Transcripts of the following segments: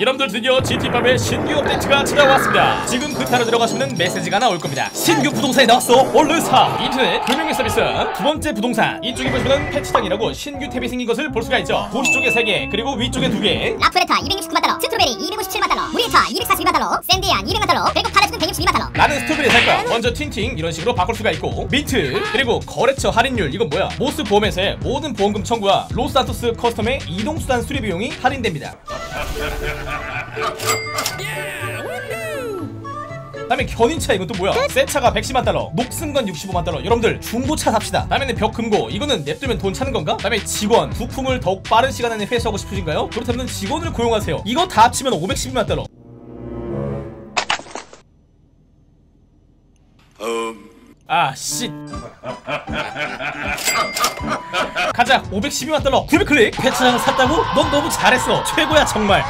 여러분들 드디어 GT팝의 신규 업데이트가 찾아왔습니다. 지금 그 타로 들어가시면 메시지가 나올 겁니다. 신규 부동산이 나왔어. 얼른 사. 인터넷 금융 서비스 두 번째 부동산. 이쪽에 보시면 패치장이라고 신규 탭이 생긴 것을 볼 수가 있죠. 도시 쪽에 3개, 그리고 위쪽에 2개. 라프레타 269만 달러, 스트로베리 257만 달러, 무리에타 242만 달러, 샌디안 200만 달러, 배급 팔레트 162만 달러. 나는 스트로베리 살 거야. 먼저 틴팅 이런 식으로 바꿀 수가 있고, 미트, 그리고 거래처 할인율. 이건 뭐야? 모스 보험에서의 모든 보험금 청구와 로스 안토스 커스텀의 이동수단 수리 비용이 할인됩니다. 다음에 견인차. 이건 또 뭐야? 새 차가 110만 달러, 녹슨건 65만 달러. 여러분들 중고차 삽시다. 다음에는 벽금고. 이거는 냅두면 돈 차는 건가? 다음에 직원. 부품을 더욱 빠른 시간 안에 회수하고 싶으신가요? 그렇다면 직원을 고용하세요. 이거 다 합치면 512만 달러. 아 씨. 가자. 512만 달러. 900클릭. 패치장 샀다고? 넌 너무 잘했어. 최고야 정말.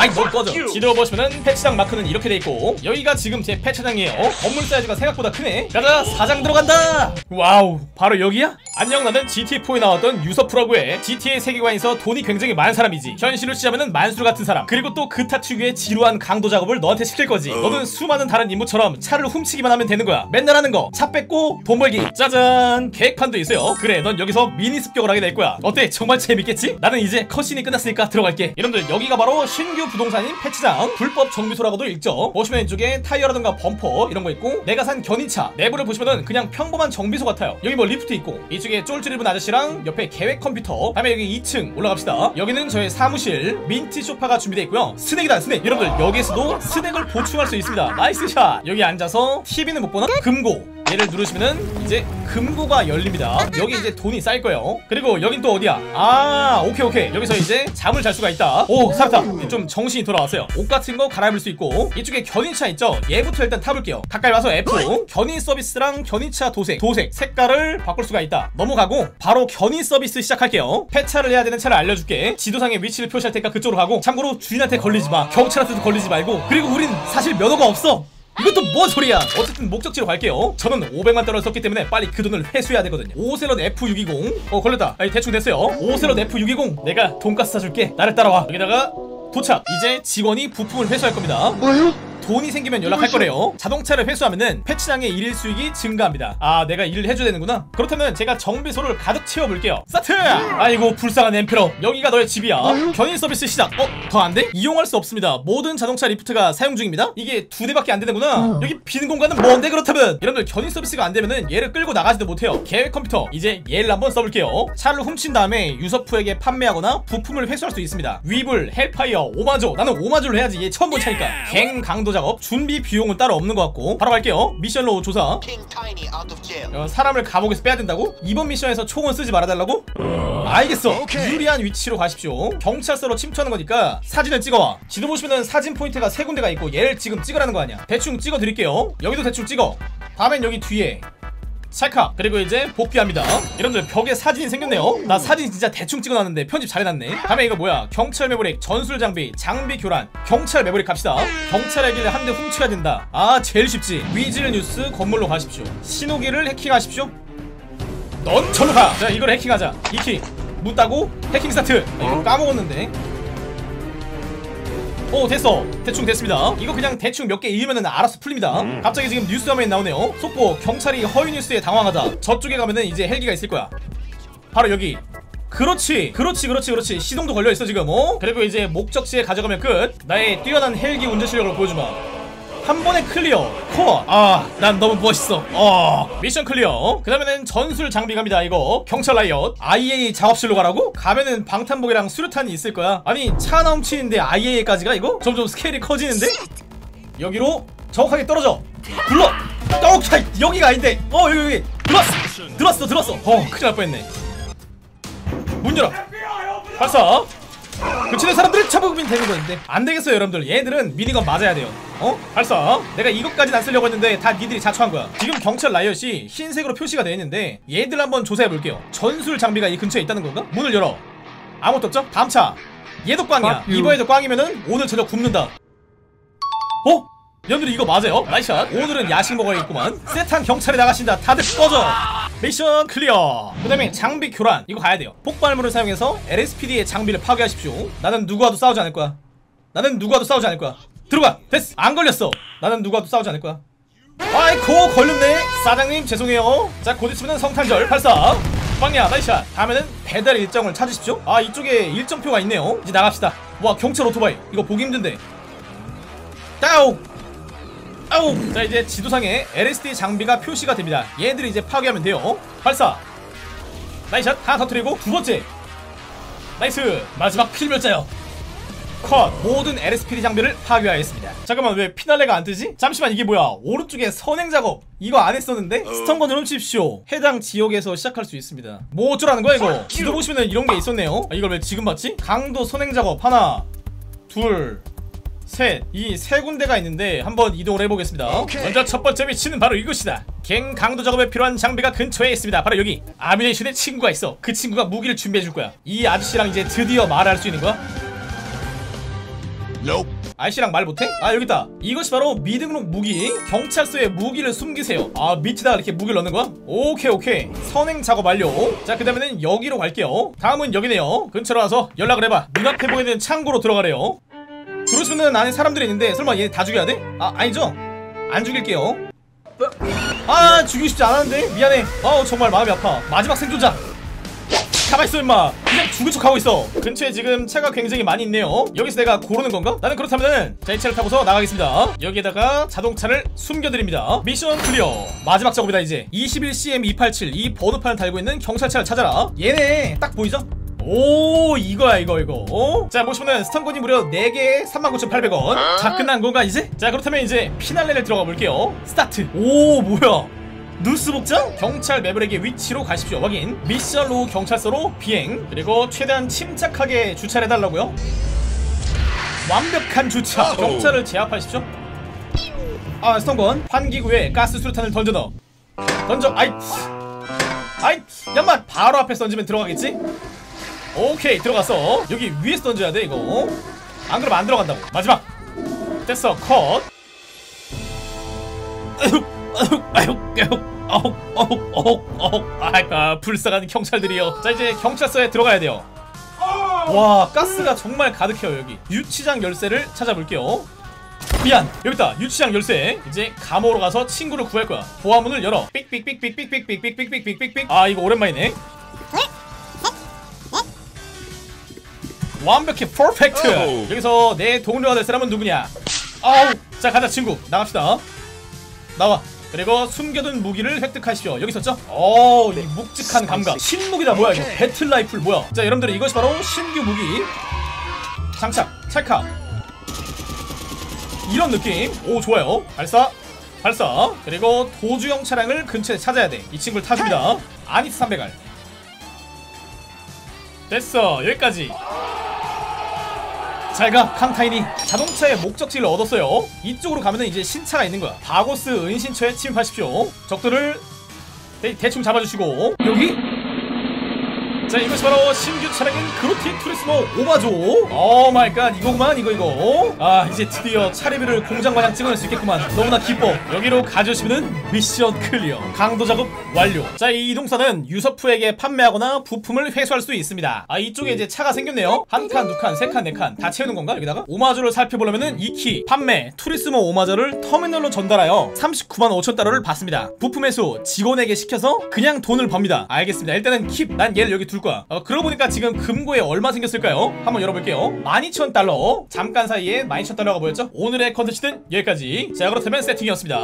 아이 뭘 꺼져. 지도 보시면은 패치장 마크는 이렇게 돼있고, 여기가 지금 제 패치장이에요. 건물 사이즈가 생각보다 크네. 가자, 사장 들어간다. 와우, 바로 여기야? 안녕, 나는 GTA4에 나왔던 유서프라고 해. GTA 세계관에서 돈이 굉장히 많은 사람이지. 현실로 치자면은 만수르 같은 사람. 그리고 또 그타 특유의 지루한 강도 작업을 너한테 시킬 거지. 너는 수많은 다른 인물처럼 차를 훔치기만 하면 되는 거야. 맨날 하는 거, 차 뺏고 돈 벌기. 짜잔, 계획판도 있어요. 그래, 넌 여기서 미니 습격을 하게 될 거야. 어때? 정말 재밌겠지? 나는 이제 컷신이 끝났으니까 들어갈게. 여러분들, 여기가 바로 신규 부동산인 패치장. 불법 정비소라고도 읽죠. 보시면 이쪽에 타이어라든가 범퍼 이런거 있고, 내가 산 견인차. 내부를 보시면은 그냥 평범한 정비소 같아요. 여기 뭐 리프트 있고, 이쪽에 쫄쫄 입은 아저씨랑 옆에 계획 컴퓨터. 다음에 여기 2층 올라갑시다. 여기는 저의 사무실. 민트 쇼파가 준비되어 있고요. 스낵이다 스낵. 여러분들 여기에서도 스낵을 보충할 수 있습니다. 나이스 샷. 여기 앉아서 TV는 못 보나? 금고. 얘를 누르시면은 이제 금고가 열립니다. 여기 이제 돈이 쌓일 거예요. 그리고 여긴 또 어디야? 아, 오케이 오케이. 여기서 이제 잠을 잘 수가 있다. 오, 살았다. 좀 정신이 돌아왔어요. 옷 같은 거 갈아입을 수 있고, 이쪽에 견인차 있죠? 얘부터 일단 타볼게요. 가까이 와서 F. 견인 서비스랑 견인차 도색. 도색 색깔을 바꿀 수가 있다. 넘어가고 바로 견인 서비스 시작할게요. 폐차를 해야 되는 차를 알려줄게. 지도상의 위치를 표시할 테니까 그쪽으로 가고, 참고로 주인한테 걸리지 마. 경찰한테도 걸리지 말고. 그리고 우린 사실 면허가 없어. 이것도 뭔 소리야. 어쨌든 목적지로 갈게요. 저는 500만 달러를 썼기 때문에 빨리 그 돈을 회수해야 되거든요. 오셀런 F620. 걸렸다. 아니 대충 됐어요. 오셀런 F620. 내가 돈가스 사줄게. 나를 따라와. 여기다가 도착. 이제 직원이 부품을 회수할 겁니다. 뭐요? 돈이 생기면 연락할 거래요. 자동차를 회수하면은 패치장의 일일 수익이 증가합니다. 아, 내가 일을 해줘야 되는구나. 그렇다면 제가 정비소를 가득 채워볼게요. 스타트! 아이고, 불쌍한 엠페로. 여기가 너의 집이야. 견인 서비스 시작. 어? 더 안 돼? 이용할 수 없습니다. 모든 자동차 리프트가 사용 중입니다. 이게 2대밖에 안 되는구나. 여기 빈 공간은 뭔데 그렇다면? 여러분들 견인 서비스가 안 되면은 얘를 끌고 나가지도 못해요. 계획 컴퓨터. 이제 얘를 한번 써볼게요. 차를 훔친 다음에 유서프에게 판매하거나 부품을 회수할 수 있습니다. 위블, 헬파이어, 오마조. 나는 오마조를 해야지. 얘 처음 본 차니까. 갱 강도 작업. 준비 비용은 따로 없는 것 같고, 바로 갈게요. 미션로 조사. 사람을 감옥에서 빼야 된다고? 이번 미션에서 총은 쓰지 말아달라고? 알겠어. 오케이. 유리한 위치로 가십시오. 경찰서로 침투하는 거니까 사진을 찍어와. 지도 보시면은 사진 포인트가 3군데가 있고, 얘를 지금 찍으라는 거 아니야. 대충 찍어 드릴게요. 여기도 대충 찍어. 다음엔 여기 뒤에 찰칵. 그리고 이제 복귀합니다. 여러분들 벽에 사진이 생겼네요. 나 사진 진짜 대충 찍어놨는데 편집 잘해놨네. 다음에 이거 뭐야? 경찰 매버릭, 전술 장비, 장비 교란. 경찰 매버릭 갑시다. 경찰에게 한 대 훔쳐야 된다. 아, 제일 쉽지. 위즈뉴스 건물로 가십시오. 신호기를 해킹하십시오. 넌 절로 가. 자, 이걸 해킹하자. 이키 묻다고 해킹 스타트. 아, 이거 까먹었는데. 오, 됐어. 대충 됐습니다. 이거 그냥 대충 몇 개 읽으면은 알아서 풀립니다. 갑자기 지금 뉴스 화면이 나오네요. 속보, 경찰이 허위 뉴스에 당황하다. 저쪽에 가면은 이제 헬기가 있을 거야. 바로 여기. 그렇지 그렇지 그렇지 그렇지. 시동도 걸려있어 지금. 어? 그리고 이제 목적지에 가져가면 끝. 나의 뛰어난 헬기 운전 실력을 보여주마. 한 번에 클리어. 코어. 아, 난 너무 멋있어. 미션 클리어. 그 다음에는 전술 장비 갑니다. 이거 경찰라이엇. IA 작업실로 가라고? 가면은 방탄복이랑 수류탄이 있을 거야. 아니, 차 하나 훔치는데 IA까지가? 이거? 점점 스케일이 커지는데? 여기로 정확하게 떨어져. 굴러. 오케이, 여기가 아닌데. 여기. 들어왔어. 큰일 날 뻔했네. 문 열어. 발사. 그치는 사람들을 처먹으면 되는 건데 안 되겠어요. 여러분들 얘들은 미니건 맞아야 돼요. 발사. 내가 이것까지는 안 쓰려고 했는데 다 니들이 자초한 거야. 지금 경찰 라이엇이 흰색으로 표시가 되어 있는데 얘들 한번 조사해 볼게요. 전술 장비가 이 근처에 있다는 건가? 문을 열어. 아무것도 없죠? 다음 차. 얘도 꽝이야. 이번에도 꽝이면은 오늘 저녁 굶는다. 여러분들 이거 맞아요? 나이샷. 오늘은 야식 먹어야겠구만. 셋한 경찰이 나가신다. 다들 꺼져. 미션 클리어. 그 다음에 장비 교란, 이거 가야돼요. 폭발물을 사용해서 LSPD의 장비를 파괴하십시오. 나는 누구와도 싸우지 않을거야. 나는 누구와도 싸우지 않을거야. 들어가. 됐어. 안 걸렸어. 나는 누구와도 싸우지 않을거야. 아이고 걸렸네. 사장님 죄송해요. 자, 곧 있으면 성탄절 발사. 빵야 나이샷. 다음에는 배달 일정을 찾으십시오. 아, 이쪽에 일정표가 있네요. 이제 나갑시다. 와, 경찰 오토바이 이거 보기 힘든데. 따옥 아우. 자, 이제 지도상에 LSD 장비가 표시가 됩니다. 얘들이 이제 파괴하면 돼요. 발사. 나이샷. 하나 터뜨리고 두 번째. 나이스. 마지막 필멸자요. 컷. 모든 LSPD 장비를 파괴하였습니다. 잠깐만, 왜 피날레가 안 뜨지? 잠시만, 이게 뭐야? 오른쪽에 선행 작업 이거 안 했었는데? 스턴건을 훔치십시오. 해당 지역에서 시작할 수 있습니다. 뭐 어쩌라는 거야 이거? 지도 보시면은 이런 게 있었네요. 아, 이걸 왜 지금 봤지? 강도 선행 작업 하나, 둘, 셋. 이 세 군데가 있는데 한번 이동을 해보겠습니다. 오케이. 먼저 첫 번째 위치는 바로 이것이다. 갱 강도 작업에 필요한 장비가 근처에 있습니다. 바로 여기. 아미네 슈의 친구가 있어. 그 친구가 무기를 준비해줄 거야. 이 아저씨랑 이제 드디어 말을 할 수 있는 거야? Nope. 아저씨랑 말 못해? 아, 여기 있다. 이것이 바로 미등록 무기. 경찰서에 무기를 숨기세요. 아, 밑에다가 이렇게 무기를 넣는 거야? 오케이 오케이. 선행 작업 완료. 자, 그 다음에는 여기로 갈게요. 다음은 여기네요. 근처로 와서 연락을 해봐. 눈앞에 보이는 창고로 들어가래요. 들어오시면 안에 사람들이 있는데 설마 얘 다 죽여야 돼? 아, 아니죠? 안 죽일게요. 아, 죽이고 싶지 않았는데? 미안해. 아우, 정말 마음이 아파. 마지막 생존자. 가만있어 임마. 그냥 죽은 척 하고 있어. 근처에 지금 차가 굉장히 많이 있네요. 여기서 내가 고르는 건가? 나는 그렇다면은 자, 이 차를 타고서 나가겠습니다. 여기에다가 자동차를 숨겨드립니다. 미션 클리어. 마지막 작업이다 이제. 21CM287 이 번호판을 달고 있는 경찰차를 찾아라. 얘네 딱 보이죠? 오, 이거야 이거. 어? 자, 보시면은 스턴건이 무려 4개에 39,800원. 다 끝난 건가 이제? 자, 그렇다면 이제 피날레를 들어가 볼게요. 스타트. 오, 뭐야? 누스 복장? 경찰 매블에게 위치로 가십시오. 확인. 미션 로우 경찰서로 비행. 그리고 최대한 침착하게 주차를 해달라고요. 완벽한 주차. 경찰을 제압하십시오. 아, 스턴건 환기구에 가스 수류탄을 던져넣어. 던져. 아이 잠깐만. 바로 앞에 던지면 들어가겠지? 오케이, 들어갔어. 여기 위에서 던져야 돼 이거. 안 그러면 안 들어간다고. 마지막. 됐어. 컷. 아유, 불쌍한 경찰들이요. 자, 이제 경찰서에 들어가야 돼요. 와, 가스가 정말 가득해요 여기. 유치장 열쇠를 찾아볼게요. 미안, 여기다 유치장 열쇠. 이제 감옥으로 가서 친구를 구할 거야. 보안문을 열어. 삑삑삑삑삑삑삑삑삑삑삑삑삑. 아, 이거 오랜만이네. 완벽해, 퍼펙트. 여기서 내 동료가 될 사람은 누구냐? 아우, 자, 가자 친구. 나갑시다. 나와. 그리고 숨겨둔 무기를 획득하시오. 여기 있었죠? 어우, 이 묵직한 감각. 신무기다. 뭐야 이거? 배틀라이플 뭐야? 자, 여러분들, 이것이 바로 신규 무기. 장착, 찰칵. 이런 느낌. 오, 좋아요. 발사, 발사. 그리고 도주형 차량을 근처에 찾아야 돼. 이 친구를 타줍니다. 아니스 300알. 됐어, 여기까지. 잘가 칸타이니. 자동차의 목적지를 얻었어요. 이쪽으로 가면은 이제 신차가 있는 거야. 바고스 은신처에 침입하십시오. 적들을 대충 잡아주시고. 여기? 자, 이것이 바로 신규 차량인 그로티 투리스모 오마조. 오 마이 갓, 이거구만 이거. 아, 이제 드디어 차 리뷰를 공장마냥 찍어낼 수 있겠구만. 너무나 기뻐. 여기로 가져오시면은 미션 클리어. 강도 작업 완료. 자, 이 이동사는 유서프에게 판매하거나 부품을 회수할 수 있습니다. 아, 이쪽에 이제 차가 생겼네요. 한 칸, 두 칸, 세 칸, 네 칸 다 채우는 건가 여기다가? 오마조를 살펴보려면은 이 키 판매 투리스모 오마조를 터미널로 전달하여 395,500달러를 받습니다. 부품 회수 직원에게 시켜서 그냥 돈을 법니다. 알겠습니다. 일단은 킵. 난 얘를 여기 둘 거야. 그러고 보니까 지금 금고에 얼마 생겼을까요? 한번 열어볼게요. 12,000달러. 잠깐 사이에 12,000달러가 보였죠? 오늘의 컨텐츠는 여기까지. 자, 그렇다면 세팅이었습니다.